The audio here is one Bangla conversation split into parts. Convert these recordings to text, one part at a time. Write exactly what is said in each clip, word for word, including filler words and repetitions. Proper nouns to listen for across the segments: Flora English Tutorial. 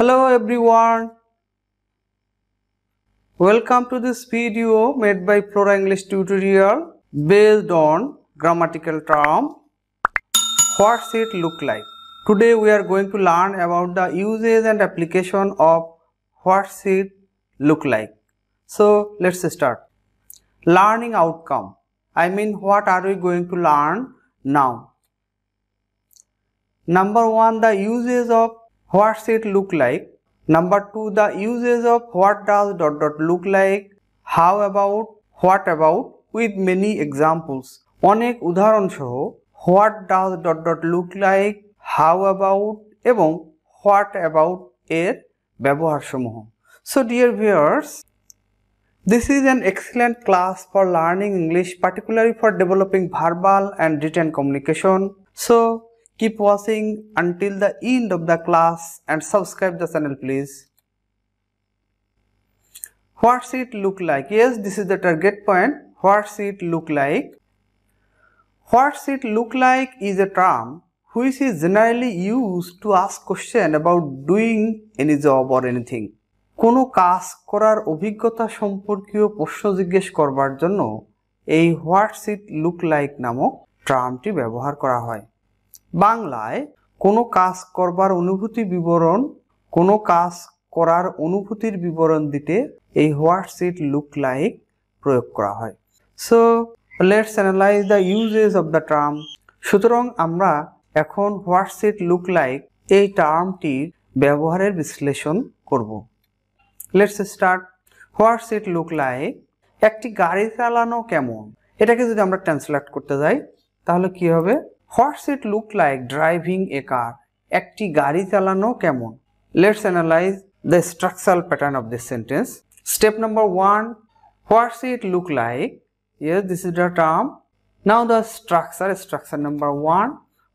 Hello everyone, welcome to this video made by Flora English Tutorial based on grammatical term What's it look like? Today we are going to learn about the uses and application of What's it look like. So let's start. Learning outcome, I mean what are we going to learn now? Number one, the uses of what's it look like. Number two, the uses of what does dot dot look like, how about, what about, with many examples. Onek উদাহরণ সহ what does dot dot look like, how about এবং what about এর ব্যবহার সমূহ. So dear viewers, this is an excellent class for learning English, particularly for developing verbal and written communication. So keep watching until the end of the class and subscribe the channel please. What's it look like? Yes, this is the target point. What's it look like? What's it look like is a term which is generally used to ask question about doing any job or anything. কোনো কাজ করার অভিজ্ঞতা সম্পর্কীয় প্রশ্ন জিজ্ঞেস করবার জন্য এই হোয়াটস ইট লুক লাইক নামক টার্মটি ব্যবহার করা হয়। বাংলায় কোনো কাজ করবার অনুভূতি বিবরণ, কোনো কাজ করার অনুভূতির বিবরণ দিতে এই হোয়াটস ইট লুক লাইক প্রয়োগ করা হয়। So let's analyse the uses of the term. সুতরাং আমরা এখন হোয়াটস ইট লুক লাইক এই টার্মটির ব্যবহারের বিশ্লেষণ করব। Let's start. What's it look like, একটি গাড়ি চালানো কেমন, এটাকে যদি আমরা ট্রান্সলেট করতে যাই তাহলে কি হবে? What's it look like driving a car, একটি গাড়ি চালানো কেমন। Let's analyse the structural pattern of this sentence. Step number one, what's it look like, yes this is the term. Now the structure, structure number one,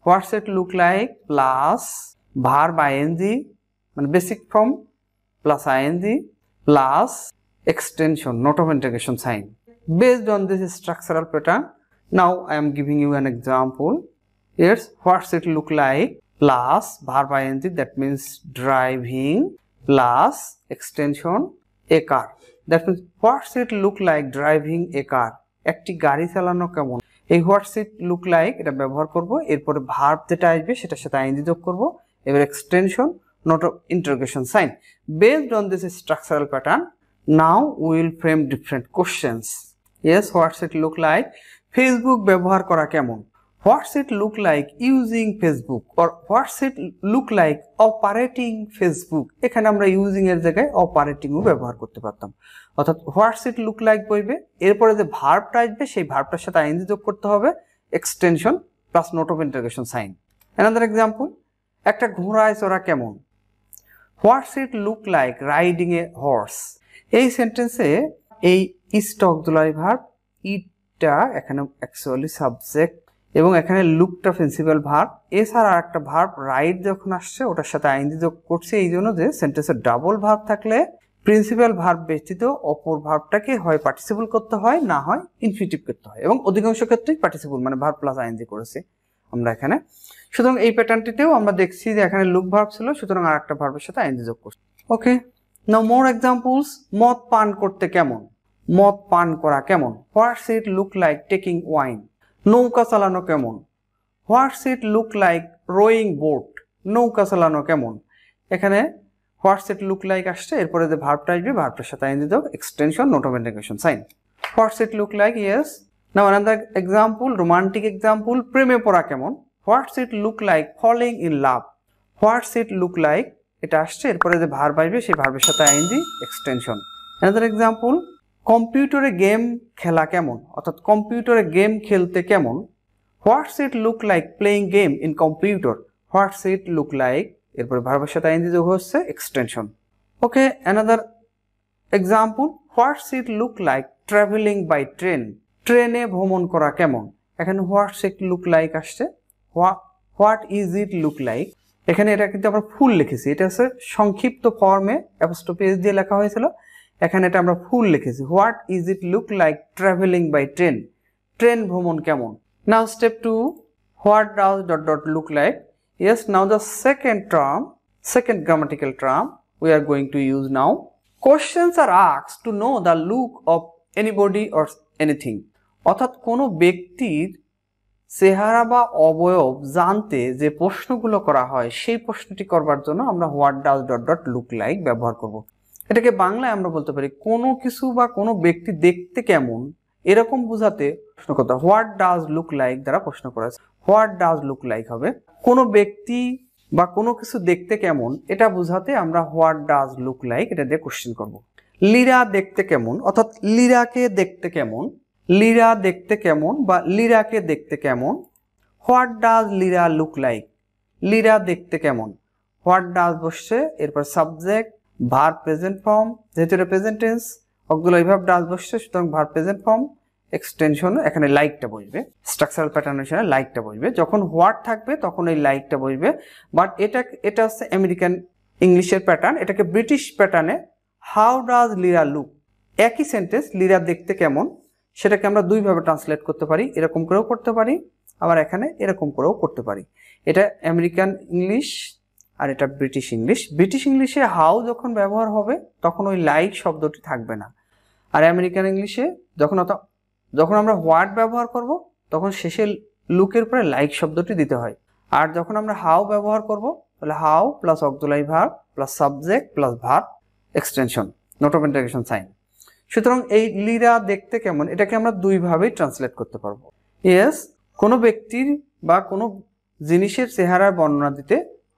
what's it look like plus verb ing মানে basic form plus ing plus extension note of interrogation sign. Based on this structural pattern, now I am giving you an example. Yes, what's it look like plus verb ing, that means driving, plus extension a car, that means what's it look like driving a car, একটি গাড়ি চালানো কেমন। এই হোয়াটস ইট লুক লাইক এটা ব্যবহার করব, এরপরে ভার্ব যেটা আসবে সেটার সাথে আইএনজি যোগ করব, এবার extension note of interrogation sign. Based on this structural pattern now will frame different questions. Yes, what's it look like Facebook ব্যবহার করা কেমন, what's it look like using Facebook, or what's it look like operating Facebook. এখানে আমরা ইউজিং এর জায়গায় অপারেটিংও ব্যবহার করতে পারতাম। অর্থাৎ হোয়াটস ইট লুক লাইক বলবে, এরপরে যে ভার্বটা আসবে সেই ভার্বটার সাথে আইএনজি যোগ করতে হবে, extension plus note of interrogation sign. Another example, একটা ঘোড়ায় চড়া কেমন, what's it look like riding a horse. এই সেন্টেন্সে এই ইস্ট অক্সিলারি ভার্ব ইটটা এখানে অ্যাকচুয়ালি সাবজেক্ট এবং এখানে লুকটা প্রিন্সিপাল ভার্ব। এছাড়া আর একটা ভার্ব রাইড যখন আসছে ওটার সাথে আইএনজি যোগ করছে, এই জন্য যে সেন্টেন্সের ডাবল ভার্ব থাকলে প্রিন্সিপাল ভার্ব ব্যতীত অপর ভার্বটাকে হয় পার্টিসিপল করতে হয়, না হয় ইনফিনিটিভ করতে হয়, এবং অধিকাংশ ক্ষেত্রেই পার্টিসিপল মানে ভার্ব প্লাস আইএনজি করেছে আমরা এখানে। সুতরাং এই প্যাটার্নটিতেও আমরা দেখছি যে এখানে লুক ভার্ব ছিল, সুতরাং আর একটা ভার্বের সাথে আইএনজি যোগ করছে। Okay, now more examples. মদ পান করতে কেমন, মদ পান করা কেমন, what's it look like taking wine. নৌকা চালানো কেমন, what's it look like rowing boat. নৌকা চালানো কেমন, এখানে হোয়াটস ইট লুক লাইক আসছে, এরপরে যে ভার্বটা আসবে ভার্বটার সাথে আইএনজি যোগ, extension note of interrogation sign. What's it look like, yes. Now another example, romantic example, প্রেমে পড়া কেমন, what's it look like falling in love. What's it look like এটা আসছে, এরপরে যে ভার্ব আসবে সেই ভার্বের সাথে আইএনজি, এক্সটেনশন। অ্যানাদার এক্সাম্পল, কম্পিউটারে গেম খেলা কেমন, অর্থাৎ কম্পিউটারে গেম খেলতে কেমন, what's it look like playing game in computer. What's it look like এরপরে ভার্বের সাথে আইএনজি যোগ হচ্ছে, extension. Okay, another example, what's it look like travelling by train. ট্রেনে ভ্রমণ করা কেমন, এখানে হোয়াটস ইট লুক লাইক আসছে, what is it look like. এখানে এটা কিন্তু আমরা ফুল লিখেছি, এটা হচ্ছে সংক্ষিপ্ত ফর্মে অ্যাপোস্ট্রফি এস দিয়ে লেখা হয়েছিল, এখানে এটা আমরা ফুল লিখেছি। What is it look like travelling by train, train ভ্রমণ কেমন। Now step two, what does dot dot look like. Yes, now the second term, second grammatical term we are going to use now. Questions are asked to know the look of anybody or anything. অর্থাৎ কোনো ব্যক্তির চেহারা বা অবয়ব জানতে যে প্রশ্নগুলো করা হয় সেই প্রশ্নটি করবার জন্য আমরা what does dot dot look like ব্যবহার করব। এটাকে বাংলায় আমরা বলতে পারি কোনো কিছু বা কোনো ব্যক্তি দেখতে কেমন এরকম বোঝাতে প্রশ্ন করতে what does look like দ্বারা প্রশ্ন করা হয়। what does look like হবে কোনো ব্যক্তি বা কোনো কিছু দেখতে কেমন এটা বোঝাতে আমরা what does look like এটা দিয়ে কোশ্চেন করব। লীরা দেখতে কেমন অর্থাৎ লীরাকে দেখতে কেমন লীরা দেখতে কেমন বা লীরাকে দেখতে কেমন what does Lira look like Lira দেখতে কেমন what does বসে এরপর সাবজেক্ট verb present form যেহেতু এটা present tense অগুলো এইভাবে does বসে সুতরাং verb present form এক্সটেনশন এখানে লাইকটা বসবে স্ট্রাকচারাল প্যাটার্ন এর সাথে লাইকটা বসবে যখন হোয়াট থাকবে তখন এই লাইকটা বসবে বাট এটা এটা হচ্ছে আমেরিকান ইংলিশের প্যাটার্ন এটাকে ব্রিটিশ প্যাটার্নে হাউ ডাজ লিরা লুক একই সেন্টেন্স লিরা দেখতে কেমন সেটাকে আমরা দুই ভাবে ট্রান্সলেট করতে পারি এরকম করেও করতে পারি আবার এখানে এরকম করেও করতে পারি এটা আমেরিকান ইংলিশ আর এটা ব্রিটিশ ইংলিশ ব্রিটিশ ইংলিশে হাউ যখন ব্যবহার হবে তখন ওই লাইক শব্দটি থাকবে না আর আমেরিকান ইংলিশে যখন অত যখন আমরা হোয়াট ব্যবহার করব তখন শেষে লুকের পরে লাইক শব্দটি দিতে হয় আর যখন আমরা হাউ ব্যবহার করব তাহলে how plus auxiliary verb plus subject plus verb extension note of interrogation sign সুতরাং এই লীরা দেখতে কেমন এটাকে আমরা দুই ভাবে ট্রান্সলেট করতে পারবো ইয়েস কোনো ব্যক্তির বা কোনো জিনিসের চেহারার বর্ণনা দিতে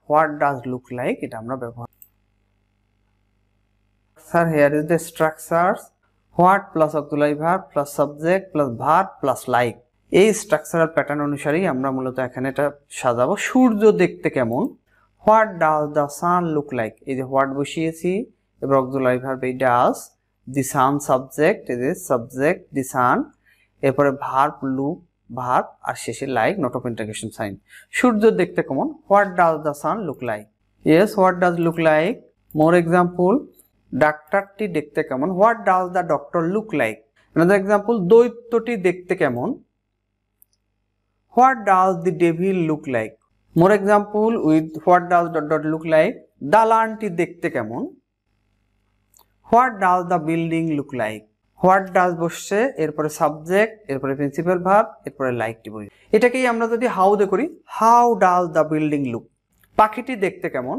হোয়াট ডাজ লুক লাইক এটা আমরা ব্যবহার sir here is the structures what plus auxiliary verb plus subject plus verb plus like এই স্ট্রাকচারাল প্যাটার্ন অনুসারে আমরা মূলত এখানে এটা সাজাবো সূর্য দেখতে কেমন what does the sun look like এই যে what বসিয়েছি এবং auxiliary verb এই does the sun subject এই যে subject the sun এরপরে verb look verb আর শেষে like note of interrogation sign সূর্য দেখতে কেমন what does the sun look like yes what does look like more example ডাক্তারটি দেখতে কেমন what does the doctor look like another example দৈত্যটি দেখতে কেমন what does the devil look like more example with what does dot dot look like দালানটি দেখতে কেমন what does the building look like what does বসে এরপরে সাবজেক্ট এরপরে প্রিন্সিপাল ভার্ব এরপরে লাইকটি বসে এটাকেই আমরা যদি হাউ দিয়ে করি how does the building look পাখিটি দেখতে কেমন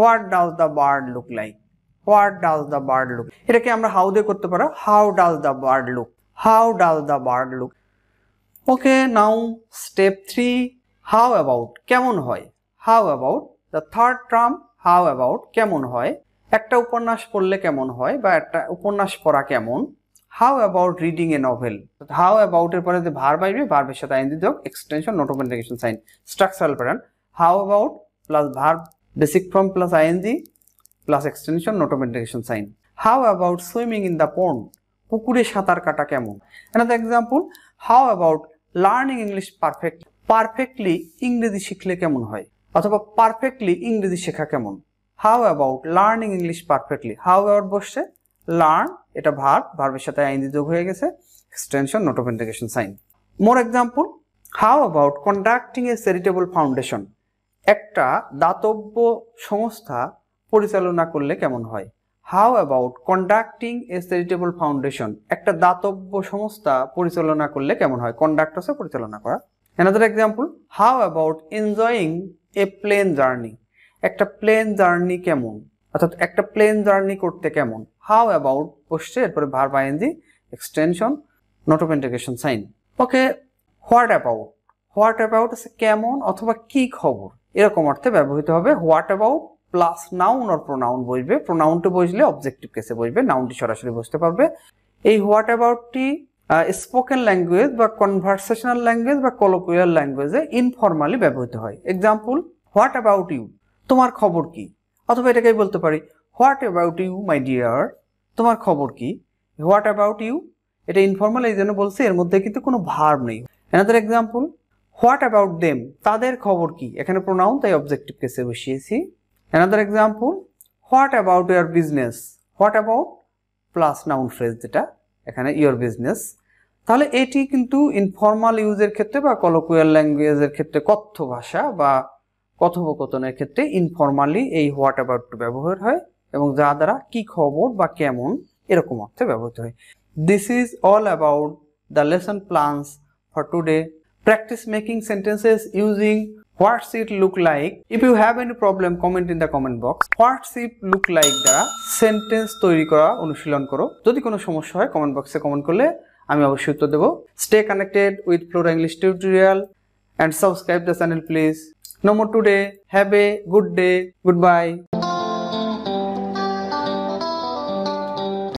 what does the bird look like what does the bird look এটাকে আমরা how দিয়ে করতে পারা how does the bird look how does the bird look okay now step three how about কেমন হয় how about the third term how about কেমন হয় একটা উপন্যাস পড়লে কেমন হয় বা একটা উপন্যাস পড়া কেমন how about reading a novel how about এর পরে যে verb আসবে verb এর সাথে ing যোগ extension note of interrogation sign structural pattern how about plus verb basic form plus ing plus extension note of interrogation sign how about swimming in the pond pukure satar kata kemon another example how about learning english perfect perfectly ingreji shikle kemon hoy othoba perfectly ingreji shekha kemon how about learning english perfectly how about boshe learn eta verb verb er sathe ing jog hoye geche extension note of interrogation sign more example how about conducting a charitable foundation একটা দাতব্য সংস্থা পরিচালনা করলে কেমন হয় how about conducting a charitable foundation একটা দাতব্য সংস্থা পরিচালনা করলে কেমন হয় conduct আছে পরিচালনা করা another example how about enjoying a plane journey একটা plane journey কেমন অর্থাৎ একটা plane journey করতে কেমন how about বসে এরপরে verb ing extension note of interrogation sign okay what about what about আছে কেমন অথবা কি খবর এরকম অর্থে ব্যবহৃত হবে what about plus noun or pronoun বসবে প্রোনাউনটা বসলে অবজেক্টিভ কেসে বসবে নাউনটি সরাসরি বসতে পারবে এই হোয়াট অ্যাবাউটটি স্পোকেন ল্যাঙ্গুয়েজ বা কনভারসেশনাল ল্যাঙ্গুয়েজ বা কলোকুইয়াল ল্যাঙ্গুয়েজে ইনফর্মালি ব্যবহৃত হয় এক্সাম্পল হোয়াট অ্যাবাউট ইউ তোমার খবর কি অথবা এটাকেই বলতে পারি what about you my dear তোমার খবর কি হোয়াট অ্যাবাউট ইউ এটা ইনফর্মাল এই জন্য বলছে এর মধ্যে কিন্তু কোনো ভার্ব নেই another example what about them তাদের খবর কি এখানে প্রোনাউন তাই অবজেক্টিভ কেসে বসিয়েছি another example what about your business what about plus noun phrase যেটা এখানে your business তাহলে এটি কিন্তু ইনফর্মাল ইউজের ক্ষেত্রে বা কলোকুইয়াল ল্যাঙ্গুয়েজের ক্ষেত্রে কথ্য ভাষা বা কথোপকথনের ক্ষেত্রে ইনফর্মালি এই হোয়াট অ্যাবাউট ব্যবহার হয় এবং যা দ্বারা কি খবর বা কেমন এরকম অর্থে ব্যবহৃত হয়। This is all about the lesson plans for today. Practice making sentences using what's it look like. If you have any problem comment in the comment box. What's it look like দ্বারা সেন্টেন্স তৈরি করা অনুশীলন করো। যদি কোনো সমস্যা হয় কমেন্ট বক্সে কমেন্ট করলে আমি অবশ্যই উত্তর দেবো। Stay connected with Flora English tutorial and subscribe the channel please. No more today. Have a good day. Goodbye.